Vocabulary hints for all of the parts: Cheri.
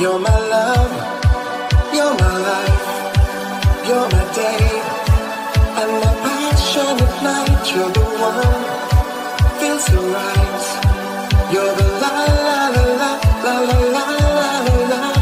You're my love, you're my life, you're my day, and my passion at night. You're the one, feels so right. You're the la la la la la la la la la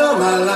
of my life.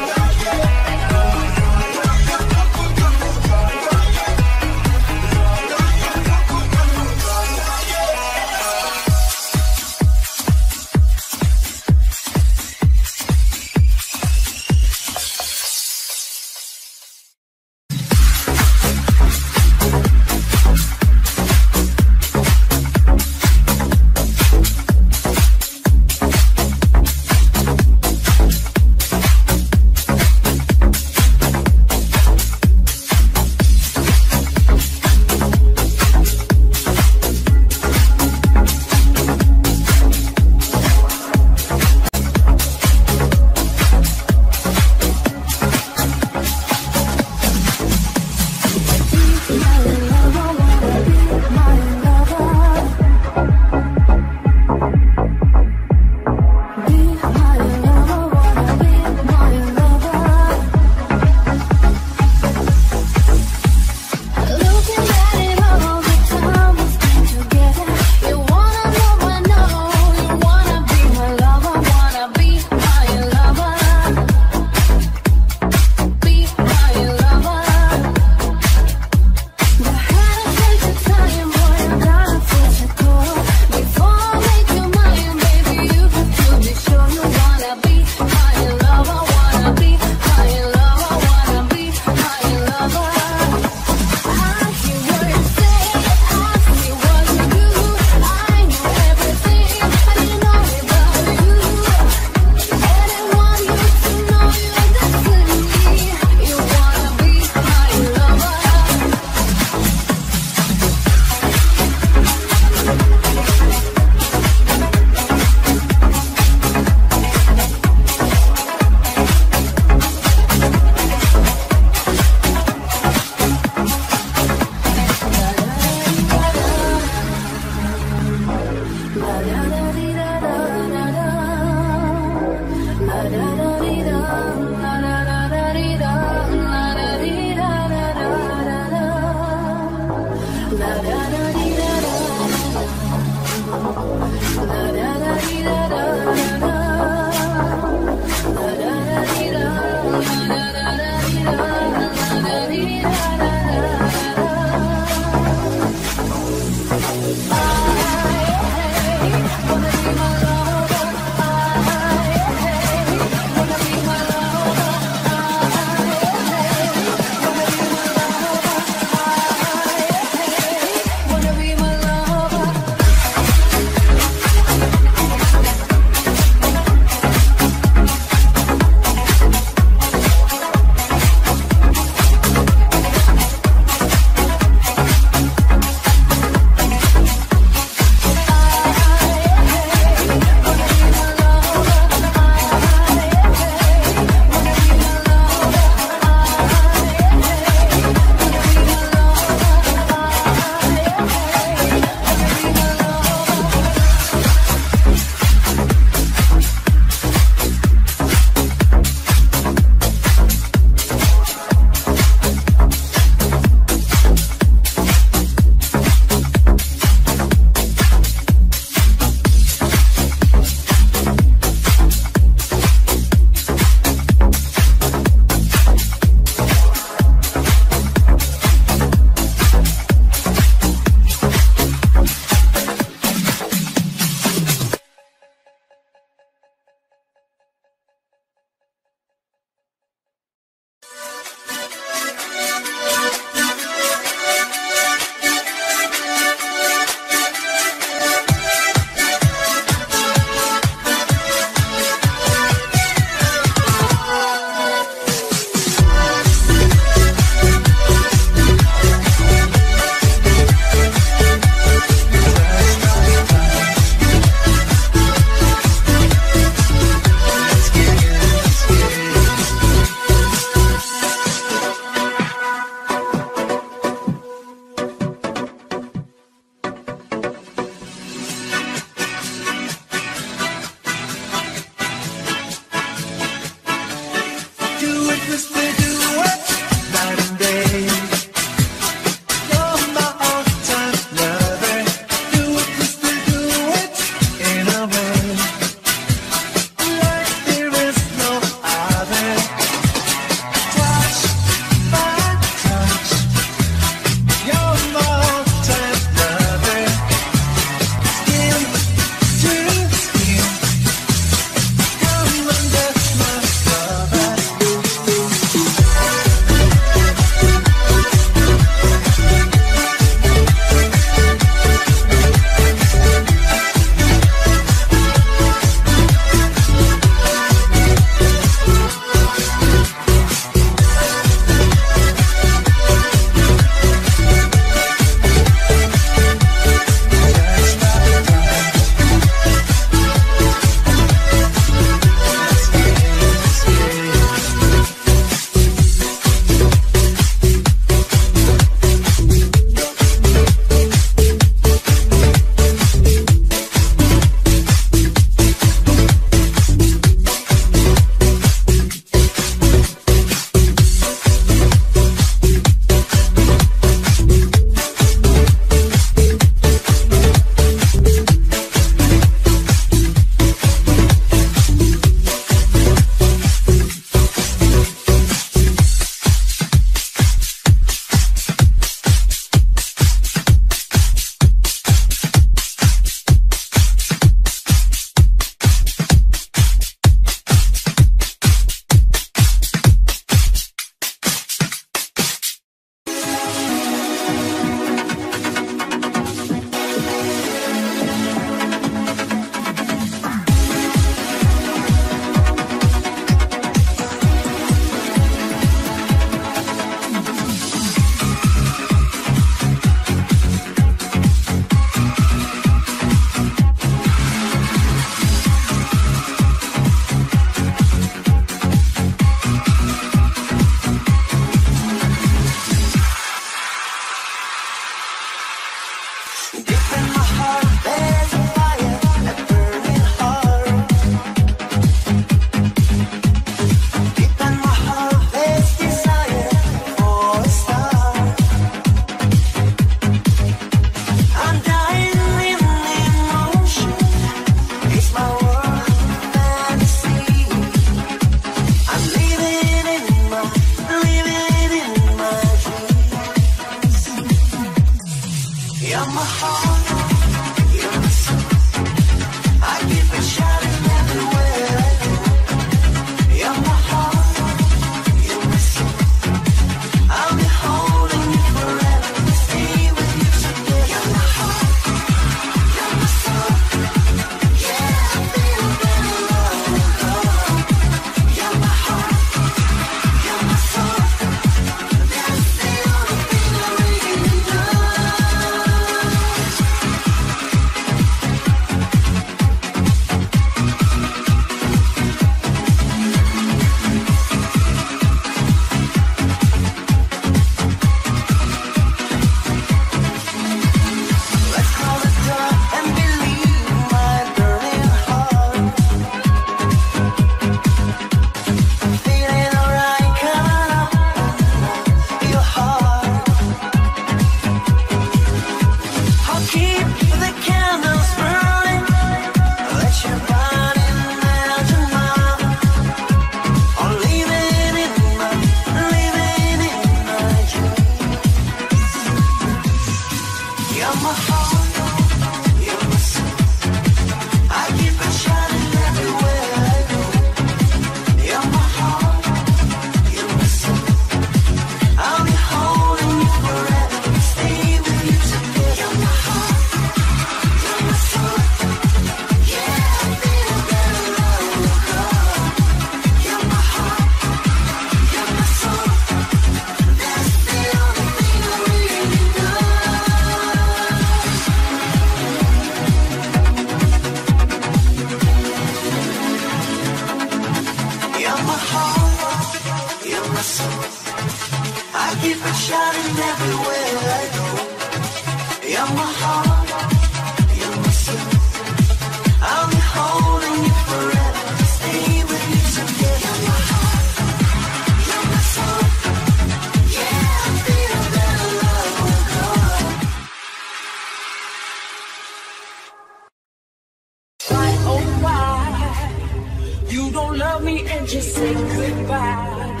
me and just say goodbye.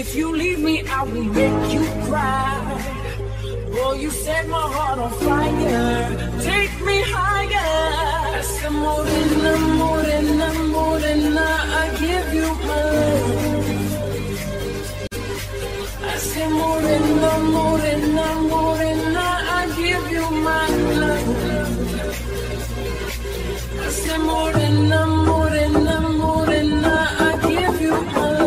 If you leave me, I will make you cry. Boy, you set my heart on fire. Take me higher. Some more than the more than the more than I give you my love. I say more than the more than the more than I give you my love. I say more than the more than the more than I give you my love.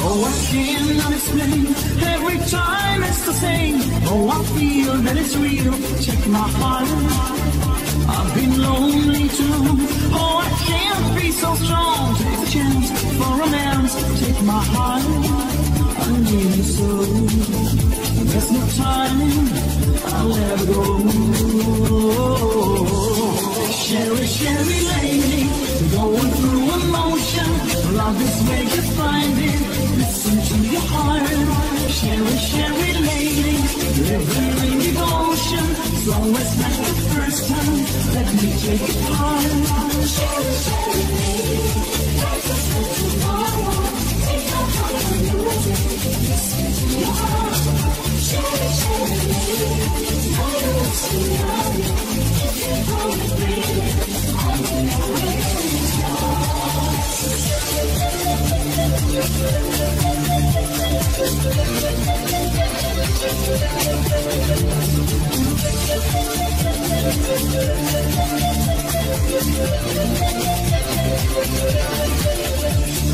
Oh, I can't explain. Every time it's the same. Oh, I feel that it's real. Check my heart. I've been lonely too. Oh, I can't be so strong. Take a chance for romance. Take my heart. I need you so. There's no time. I'll never go. Cheri, Cheri lady, going through emotion. Love is where you find it. Listen to your heart. Cheri, Cheri lady, living in devotion. So it's not the first time. Let me take it hard. Cheri, Cheri lady, life is not tomorrow. Take your heart and do it. Listen to your heart. Cheri, Cheri lady, I will see you.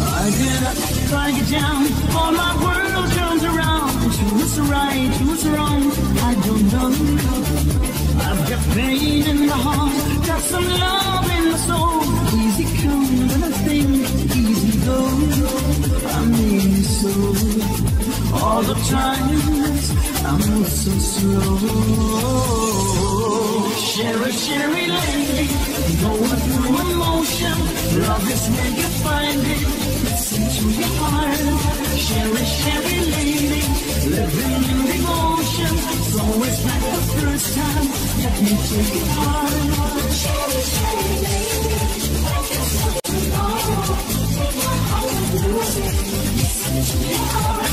I did try to get down, all my world turns around. Who's right, who's wrong, I don't know. I've got pain in my heart, got some love in my soul. Easy come, but I think easy go. I mean you so, all the times I move so slow. Cheri, Cheri lady, going through emotion. Love is where you find it, listen to your heart. Cheri, Cheri lady, living in devotion. So it's not the first time, let me take it hard. Cheri, Cheri lady, life is not tomorrow. Take my heart and lose it, listen to your heart.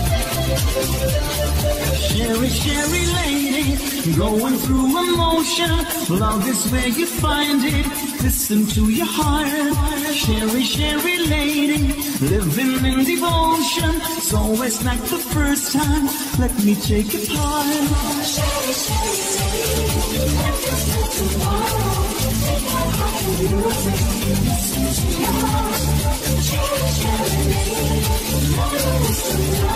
Cheri, Cheri lady, going through emotion. Love is where you find it. Listen to your heart. Cheri, Cheri lady, living in devotion. It's always like the first time. Let me take it hard. Cheri, Cheri lady, life is not tomorrow. Take my heart and use it. Listen to your heart. Cheri, Cheri lady, I will see you.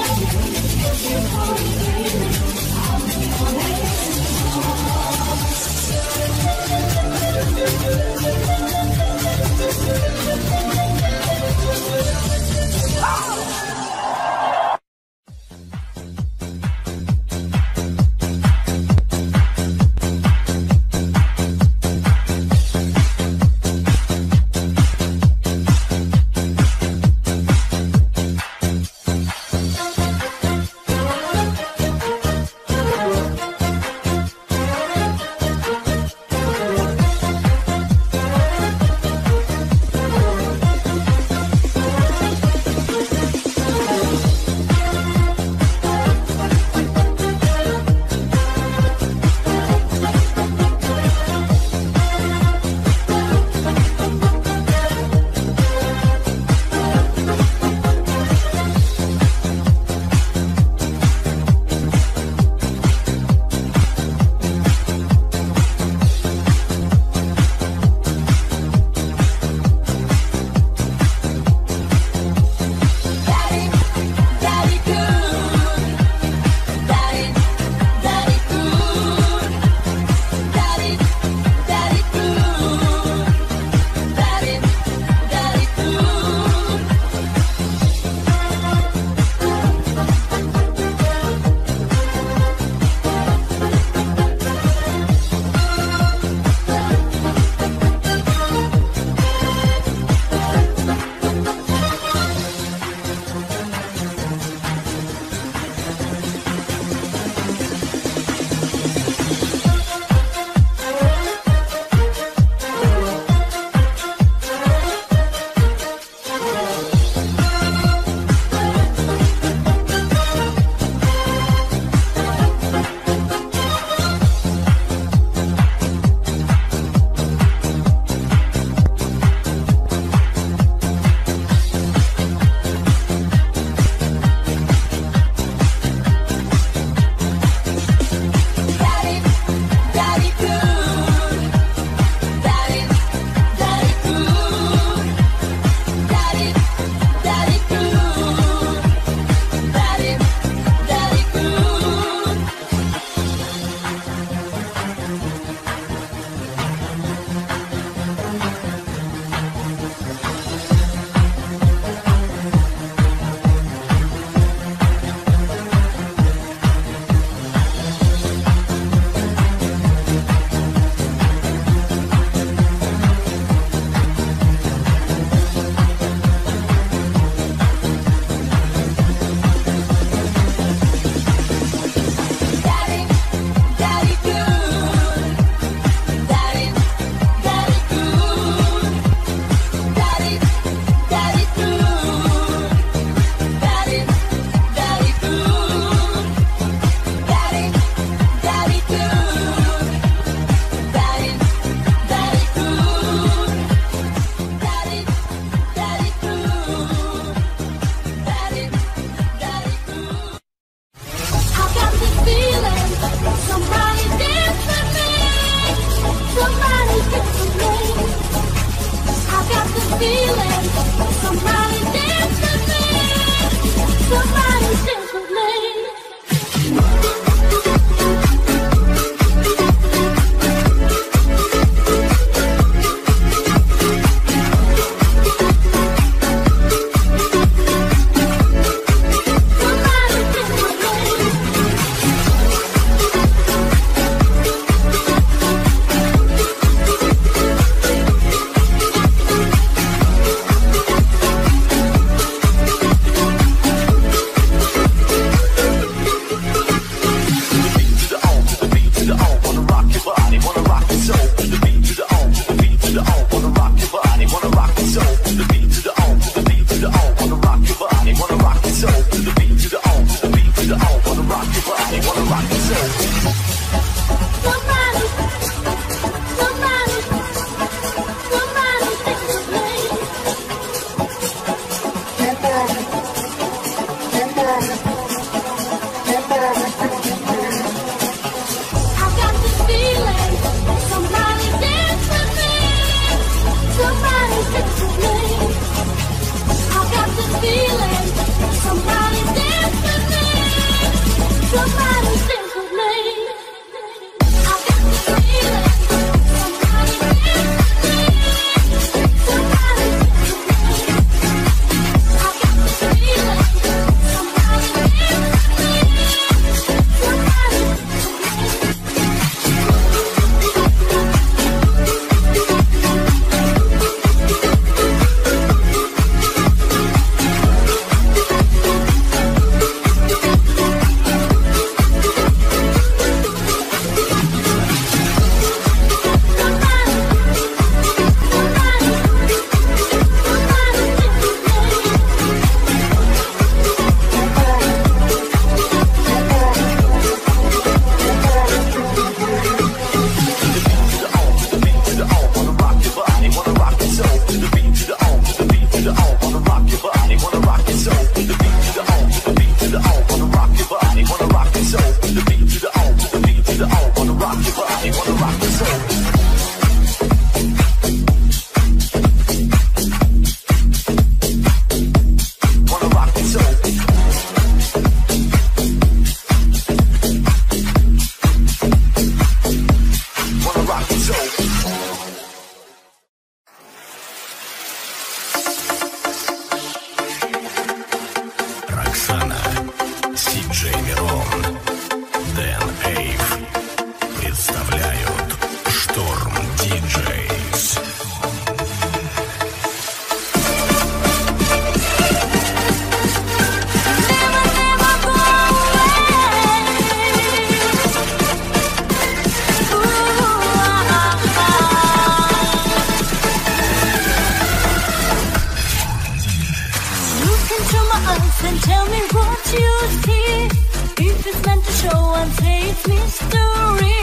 no one takes me story.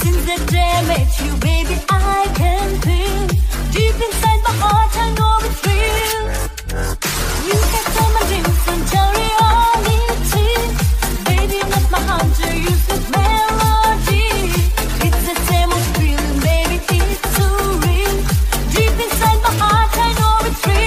Since the day I met you, baby, I can feel deep inside my heart, I know it feels. You can tell my dreams and tell reality. Baby, not my heart, you're used with melody. It's the same old feeling, baby, it's so real. Deep inside my heart, I know it's real.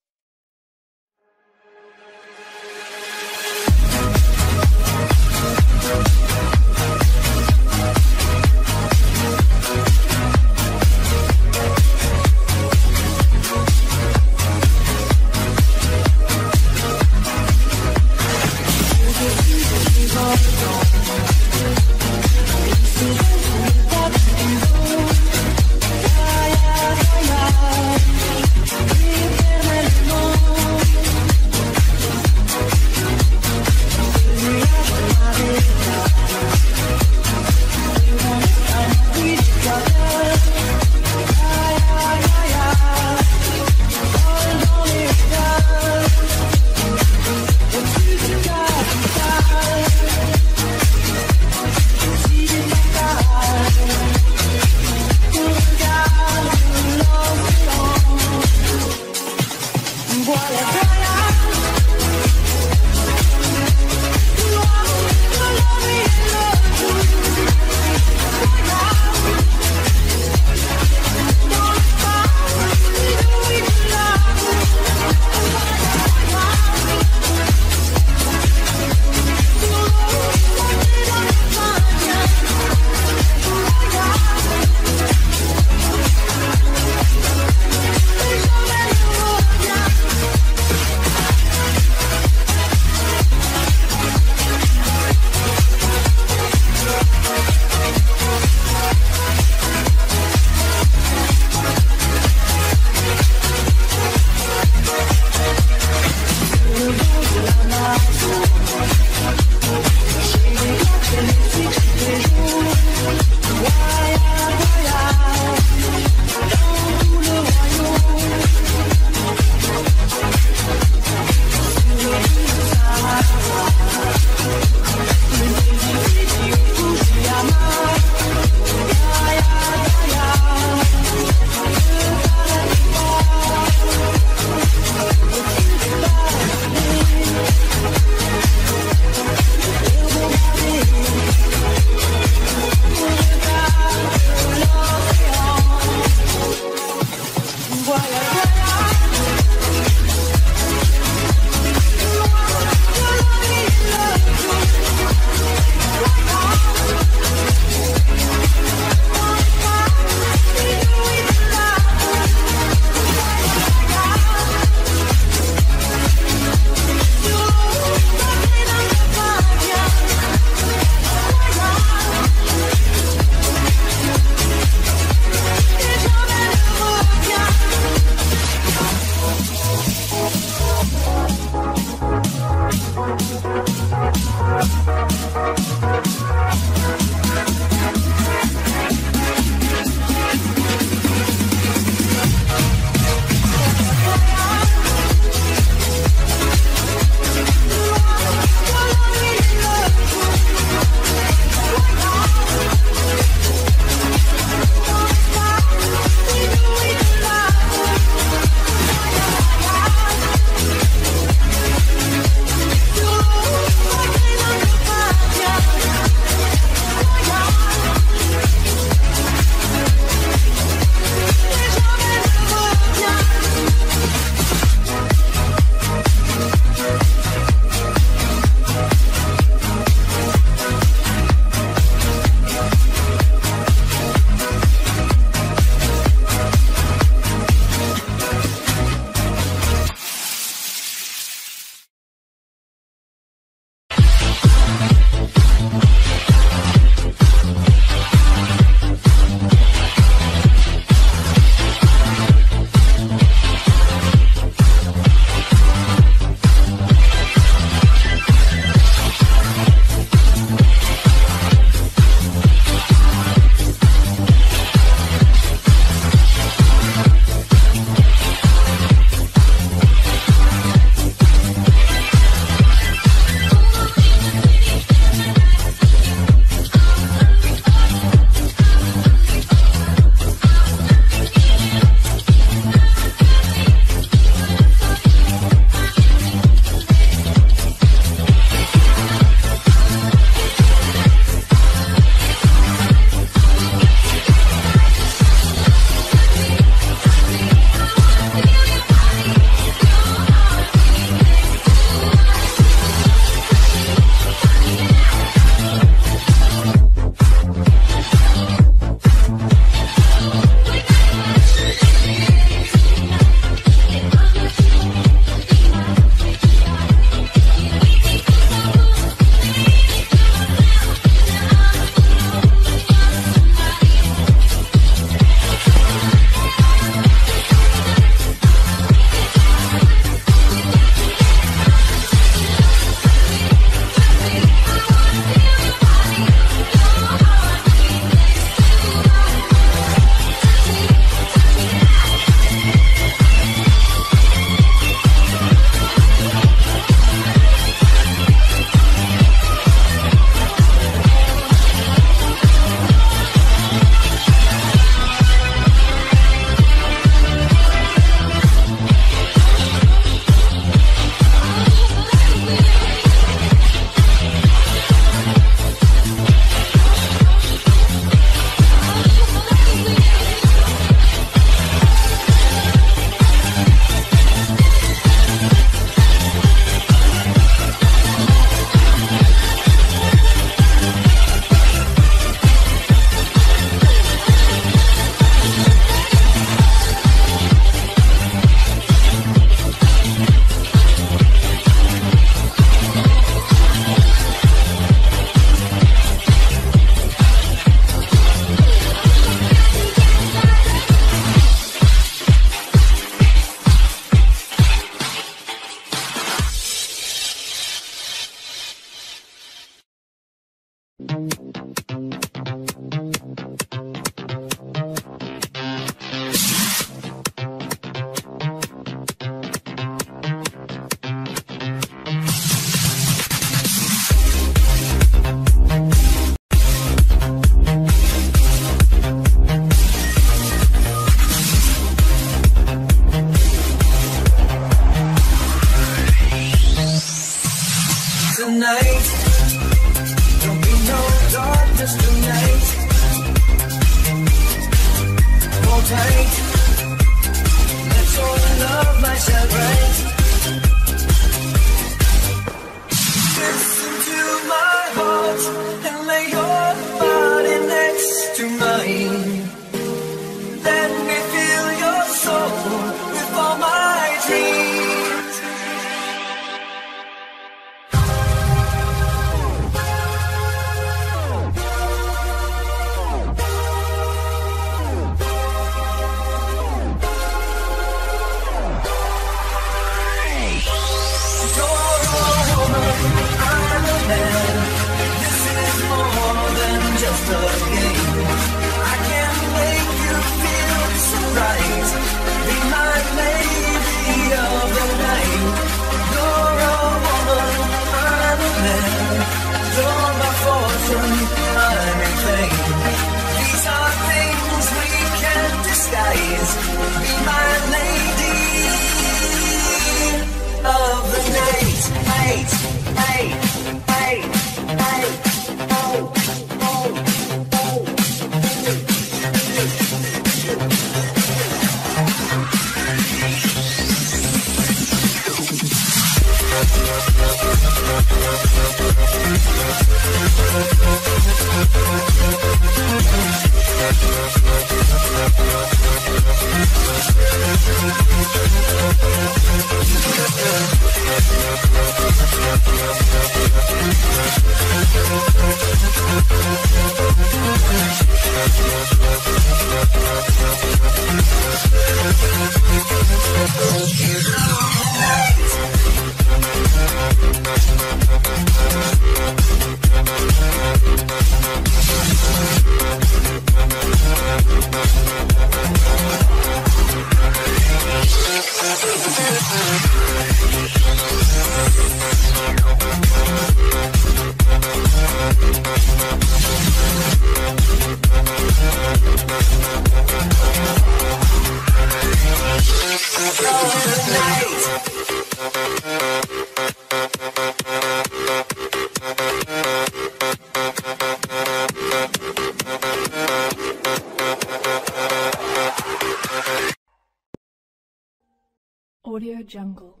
Jungle.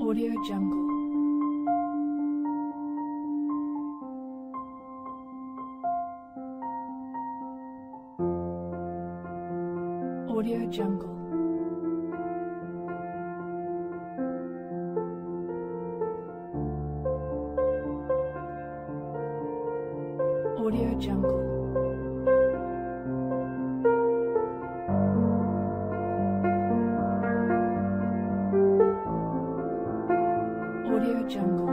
Audio Jungle. Audio Jungle.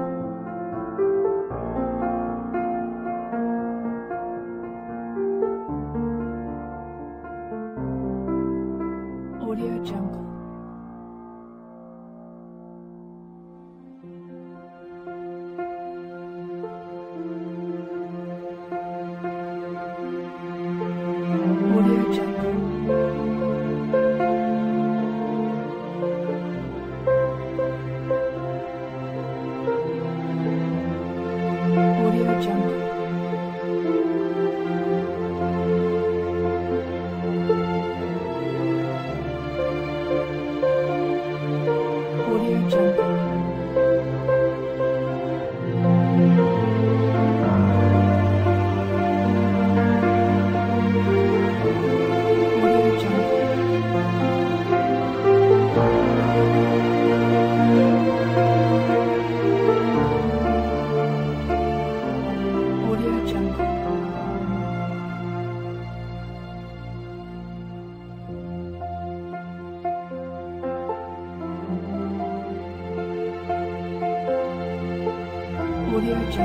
Audio Jungle.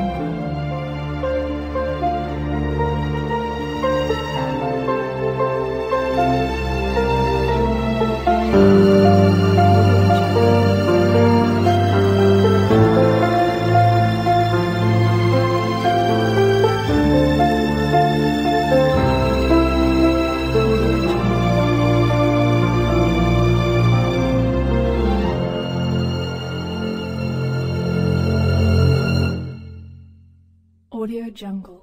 Audio Jungle.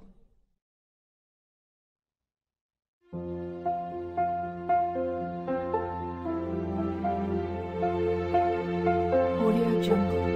Audio Jungle.